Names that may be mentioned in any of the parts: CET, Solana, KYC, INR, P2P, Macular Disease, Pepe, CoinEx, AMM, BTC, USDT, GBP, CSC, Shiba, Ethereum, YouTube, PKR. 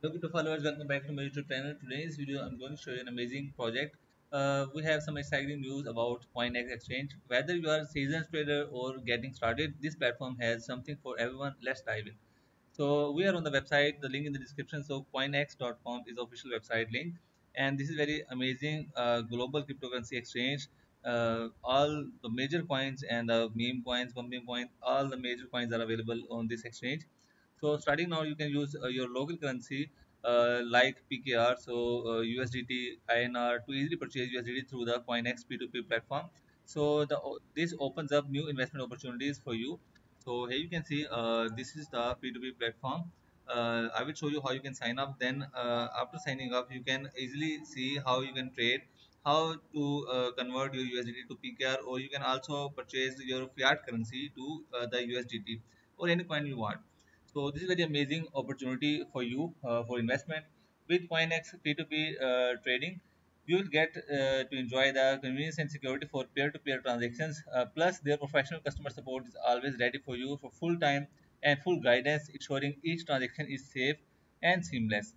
Hello to followers, welcome back to my YouTube channel. Today's video I'm going to show you an amazing project. We have some exciting news about CoinEx exchange. Whether you are a seasoned trader or getting started, this platform has something for everyone. Let's dive in. So we are on the website, the link in the description. So coinex.com is the official website link, and this is very amazing global cryptocurrency exchange. All the major coins and the meme coins, meme coin, all the major coins are available on this exchange. So starting now, you can use your local currency like PKR, so USDT, INR to easily purchase USDT through the CoinEx P2P platform. So this opens up new investment opportunities for you. So here you can see this is the P2P platform. I will show you how you can sign up. Then after signing up, you can easily see how you can trade, how to convert your USDT to PKR, or you can also purchase your fiat currency to the USDT or any coin you want. So this is a very amazing opportunity for you for investment. With CoinEx P2P trading, you will get to enjoy the convenience and security for peer-to-peer transactions. Plus, their professional customer support is always ready for you for full time and full guidance, ensuring each transaction is safe and seamless.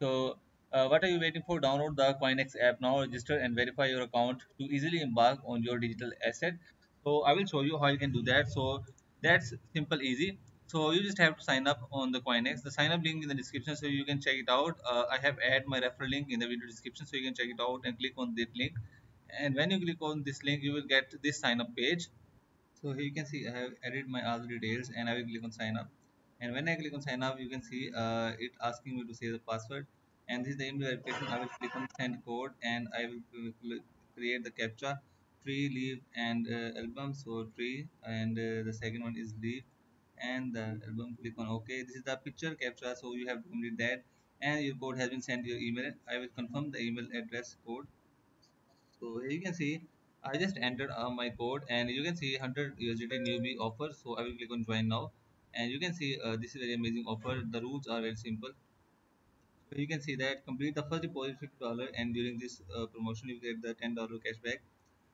So what are you waiting for? Download the CoinEx app now, register and verify your account to easily embark on your digital asset. So I will show you how you can do that. So that's simple, easy. So you just have to sign up on the CoinEx. The sign up link in the description, so you can check it out. I have added my referral link in the video description, so you can check it out and click on that link. And when you click on this link, you will get this sign up page. So here you can see I have added my other details, and I will click on sign up. And when I click on sign up, you can see it asking me to say the password. And this is the email verification. I will click on send code, and I will create the captcha: tree, leaf, and album. So tree, and the second one is leaf, and the album. Click on OK. This is the picture captcha, so you have to complete that, and your code has been sent to your email. I will confirm the email address code. So here you can see I just entered my code, and you can see 100 USDT newbie offer. So I will click on join now, and you can see this is very amazing offer. The rules are very simple. So you can see that complete the first deposit $50, and during this promotion you get the $10 cashback.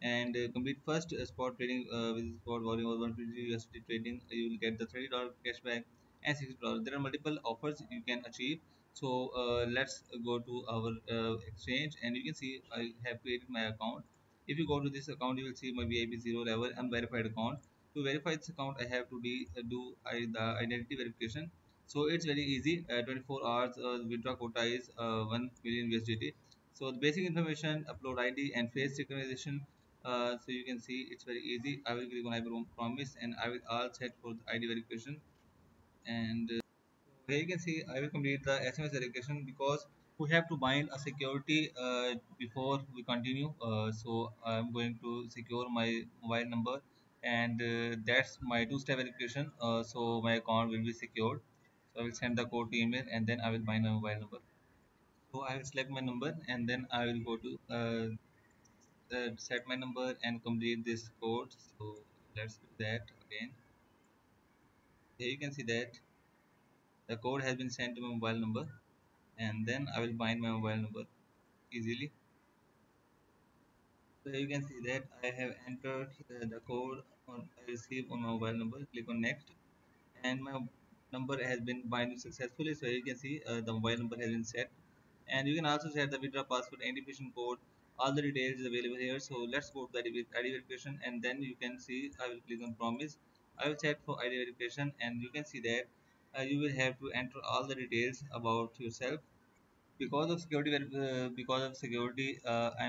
And complete first spot trading with spot volume or 150 USDT trading, you will get the $30 cashback and $6. There are multiple offers you can achieve. So let's go to our exchange, and you can see I have created my account. If you go to this account, you will see my VIP 0 level unverified account. To verify this account, I have to do the identity verification. So it's very easy. 24 hours withdraw quota is 1 million USDT. So the basic information, upload ID, and face recognition. So you can see it's very easy. I will click on I promise, and I will all set for the ID verification. And here you can see I will complete the SMS verification, because we have to bind a security before we continue. So I'm going to secure my mobile number, and that's my two-step verification. So my account will be secured. So I will send the code to email, and then I will bind my mobile number. So I will select my number, and then I will go to set my number and complete this code. So let's do that again. Here you can see that the code has been sent to my mobile number, and then I will bind my mobile number easily. So you can see that I have entered the code I received on my mobile number. Click on next, and my number has been binded successfully. So you can see the mobile number has been set, and you can also set the withdraw password, identification code. All the details is available here. So let's go to the ID verification, and then you can see I will click on promise. I will set for ID verification, and you can see that you will have to enter all the details about yourself. Because of security, I'm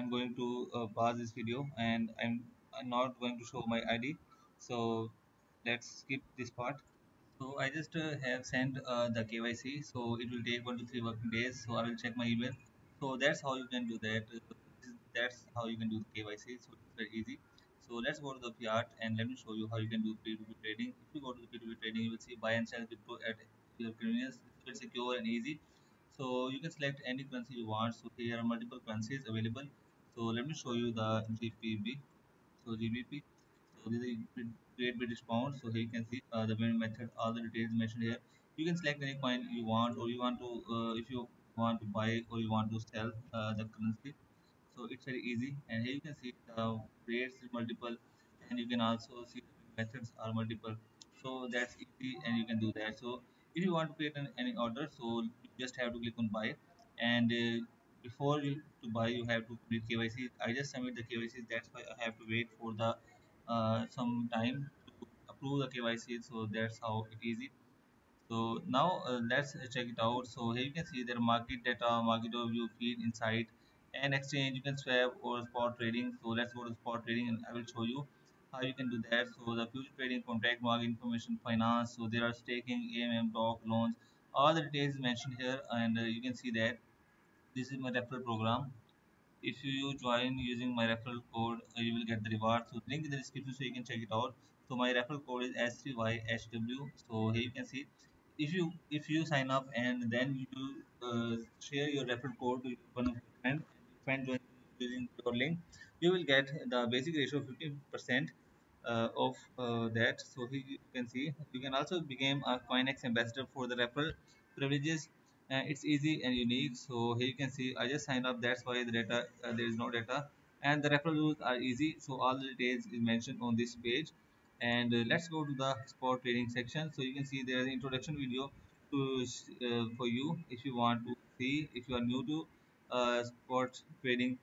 going to pause this video, and I'm not going to show my ID. So let's skip this part. So I just have sent the KYC. So it will take 1 to 3 working days. So I will check my email. So that's how you can do that. That's how you can do the KYC. So it's very easy. So let's go to the fiat, and let me show you how you can do P2P trading. If you go to the P2P trading, you will see buy and sell crypto at your convenience. It's very secure and easy. So you can select any currency you want. So here are multiple currencies available. So let me show you the GBP. So GBP. So this is Great British Pound. So here you can see the payment method. All the details mentioned here. You can select any coin you want, or you want to if you want to buy or you want to sell the currency. So it's very easy, and here you can see the rates is multiple, and you can also see methods are multiple. So that's easy, and you can do that. So If you want to create an order, so you just have to click on buy, and before you to buy you have to complete KYC. I just submit the KYC, that's why I have to wait for the some time to approve the KYC. So that's how it is. So now let's check it out. So here you can see their market data, market overview, feed, insight, and exchange. You can swap or spot trading. So let's go to spot trading, and I will show you how you can do that. So the future trading, contract, market information, finance. So there are staking, AMM, doc, loans, all the details mentioned here, and you can see that this is my referral program. If you join using my referral code, you will get the reward. So link in the description so you can check it out. So my referral code is S3YHW. So here you can see, if you sign up and then you share your referral code to one of your friends, join using your link, you will get the basic ratio of 15% of that. So here you can see you can also become a CoinEx ambassador for the referral privileges. It's easy and unique. So here you can see I just signed up, that's why the data there is no data, and the referral rules are easy. So all the details is mentioned on this page, and let's go to the spot trading section. So you can see there is an introduction video to for you if you want to see, if you are new to spot trading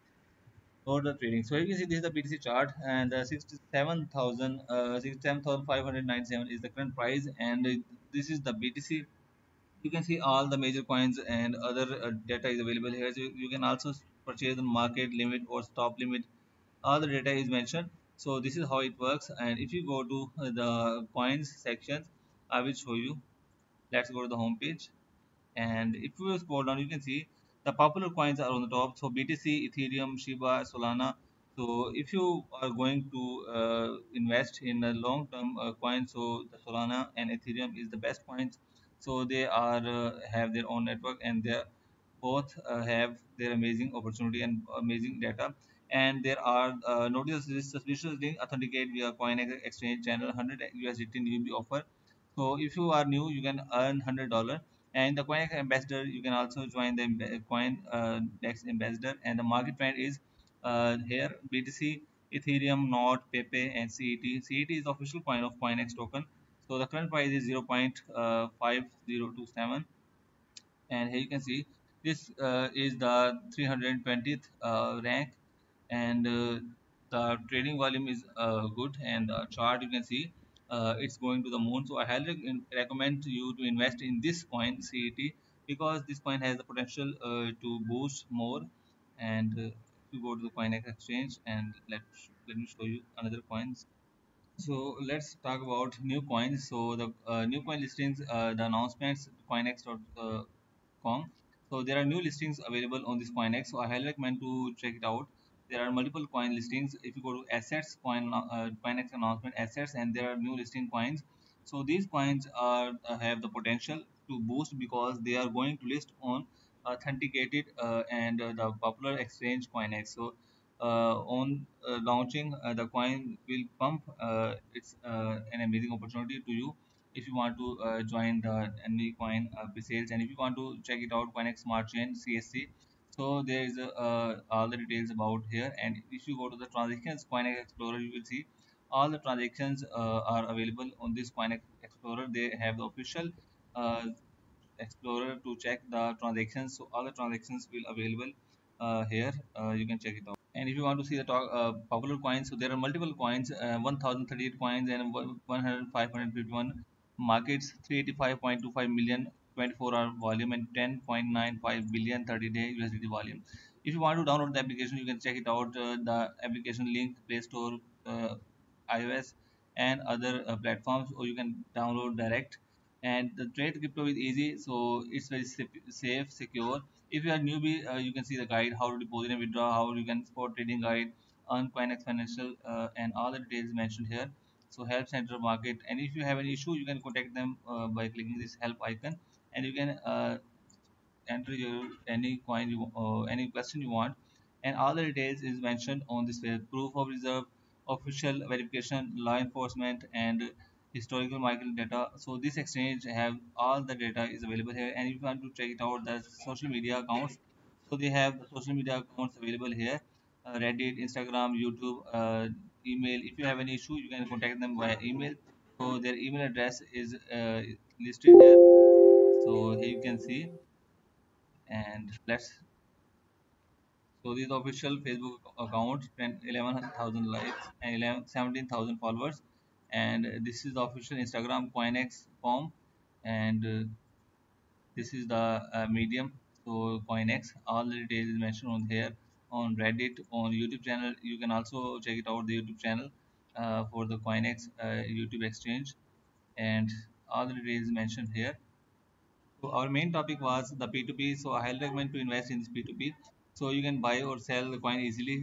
or the trading. So you can see this is the BTC chart, and 67,597 is the current price, and this is the BTC. You can see all the major coins and other data is available here. So you can also purchase the market limit or stop limit, all the data is mentioned. So this is how it works, and if you go to the coins section, I will show you. Let's go to the home page, and if you scroll down you can see the popular coins are on the top. So BTC, Ethereum, Shiba, Solana. So if you are going to invest in a long term coin, so the Solana and Ethereum is the best coins. So they are have their own network, and they both have their amazing opportunity and amazing data. And there are notice this suspicious link, authenticate via CoinEx exchange channel, 100 USDT newbie offer. So if you are new, you can earn $100. And the CoinEx ambassador, you can also join the CoinEx ambassador. And the market trend is here: BTC, Ethereum, Nord, Pepe, and CET. CET is the official coin of CoinEx token. So the current price is 0.5027, and here you can see this is the 320th rank, and the trading volume is good, and the chart you can see it's going to the moon. So I highly recommend you to invest in this coin CET, because this coin has the potential to boost more. And if you go to the CoinEx exchange, and let me show you another coins. So let's talk about new coins. So the new coin listings, the announcements, coinex.com. So there are new listings available on this CoinEx, so I highly recommend to check it out. There are multiple coin listings. If you go to assets, CoinEx announcement assets, and there are new listing coins. So these coins are have the potential to boost, because they are going to list on authenticated and the popular exchange CoinEx. So on launching, the coin will pump. It's an amazing opportunity to you if you want to join the any coin pre-sales, and if you want to check it out, CoinEx Smart Chain (CSC). So there is all the details about here, and if you go to the transactions CoinEx Explorer, you will see all the transactions are available on this CoinEx Explorer. They have the official Explorer to check the transactions. So all the transactions will available here. You can check it out. And if you want to see the popular coins, so there are multiple coins, 1038 coins and 1,551 markets, 385.25 million 24-hour volume, and 10.95 billion 30-day USDT volume. If you want to download the application, you can check it out. The application link, Play Store, iOS, and other platforms, or you can download direct. And the trade crypto is easy, so it's very safe, secure. If you are newbie, you can see the guide, how to deposit and withdraw, how you can spot trading guide on CoinEx Financial, and all the details mentioned here. So help center market, and if you have an issue, you can contact them by clicking this help icon, and you can enter your any coin you any question you want, and all the details is mentioned on this page: proof of reserve, official verification, law enforcement, and historical market data. So this exchange have all the data is available here, and if you want to check it out, the social media accounts. So they have the social media accounts available here: Reddit, Instagram, YouTube, email. If you have any issue, you can contact them via email. So their email address is listed here. So here you can see, and so these official Facebook accounts spent 11,000 likes and 17,000 followers, and this is the official Instagram CoinEx form, and this is the medium. So CoinEx, all the details is mentioned on here, on Reddit, on YouTube channel. You can also check it out, the YouTube channel for the CoinEx YouTube exchange, and all the details mentioned here. So our main topic was the P2P. So I highly recommend to invest in this P2P, so you can buy or sell the coin easily.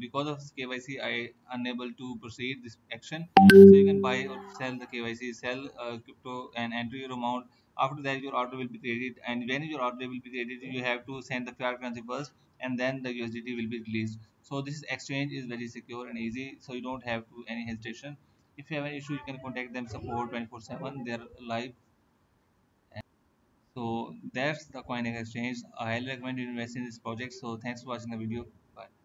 Because of KYC, I unable to proceed this action. So you can buy or sell the KYC, sell crypto, and enter your amount. After that, your order will be created, and when your order will be created, you have to send the fiat currency first, and then the USDT will be released. So this exchange is very secure and easy, so you don't have to any hesitation. If you have any issue, you can contact them support 24/7. They are live. And so that's the CoinEx exchange. I highly recommend you invest in this project. So thanks for watching the video. Bye.